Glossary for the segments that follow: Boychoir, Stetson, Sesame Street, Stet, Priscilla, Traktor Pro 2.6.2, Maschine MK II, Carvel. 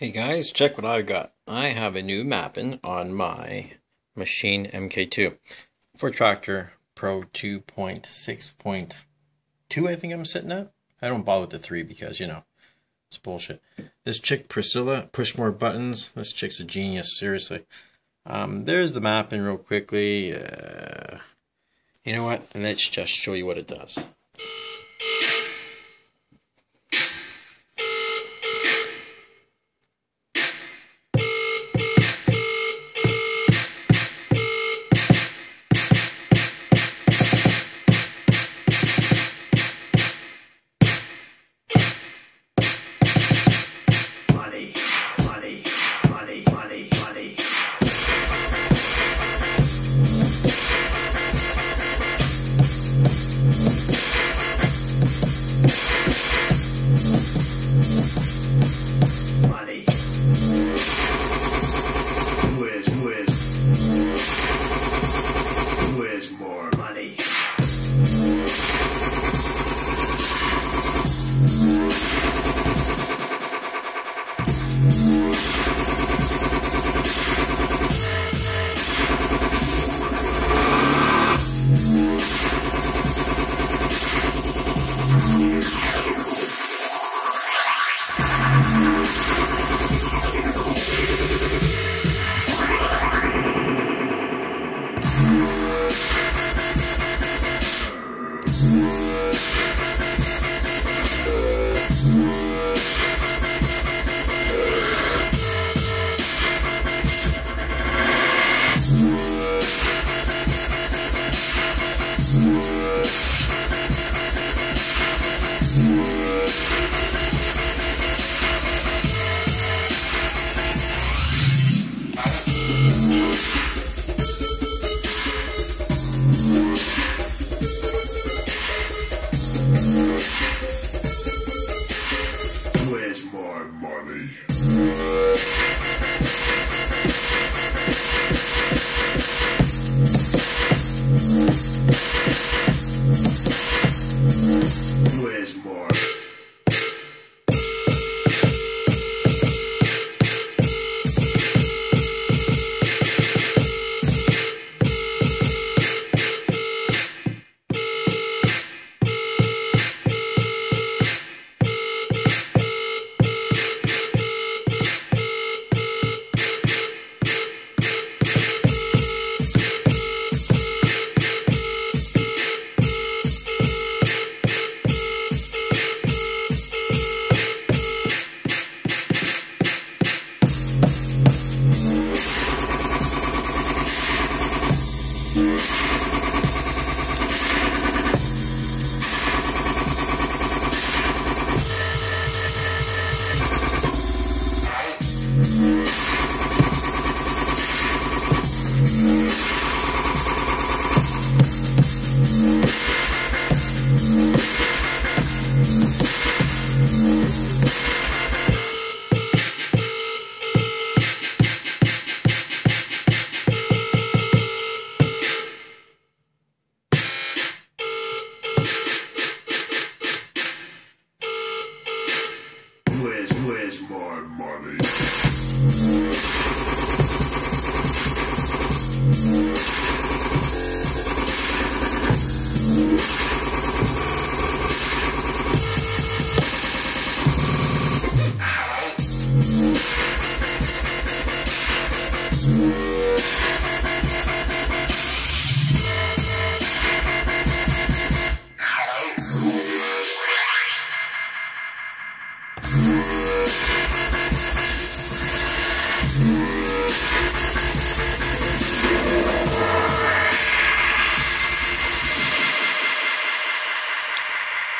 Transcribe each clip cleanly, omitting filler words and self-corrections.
Hey guys, check what I've got. I have a new mapping on my Maschine MK II for Traktor Pro 2.6.2, I think I'm sitting at. I don't bother with the 3 because, you know, it's bullshit. This chick, Priscilla, push more buttons. This chick's a genius, seriously. There's the mapping real quickly. You know what? And let's just show you what it does.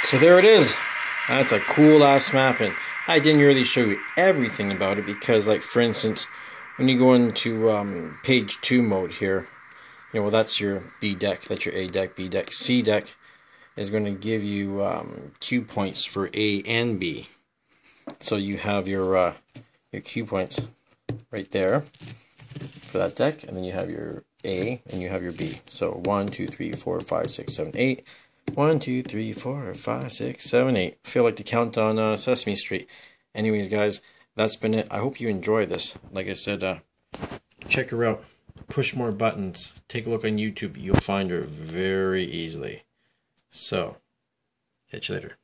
So there it is. That's a cool ass mapping. I didn't really show you everything about it because, like, for instance, when you go into page 2 mode here, you know, well, that's your B deck, that's your A deck, B deck. C deck is going to give you Q points for A and B. So you have your Q points right there for that deck, and then you have your A and you have your B. So 1, 2, 3, 4, 5, 6, 7, 8. 1, 2, 3, 4, 5, 6, 7, 8. I feel like the count on Sesame Street. Anyways, guys, that's been it. I hope you enjoy this. Like I said, check her out. Push more buttons. Take a look on YouTube. You'll find her very easily. So, catch you later.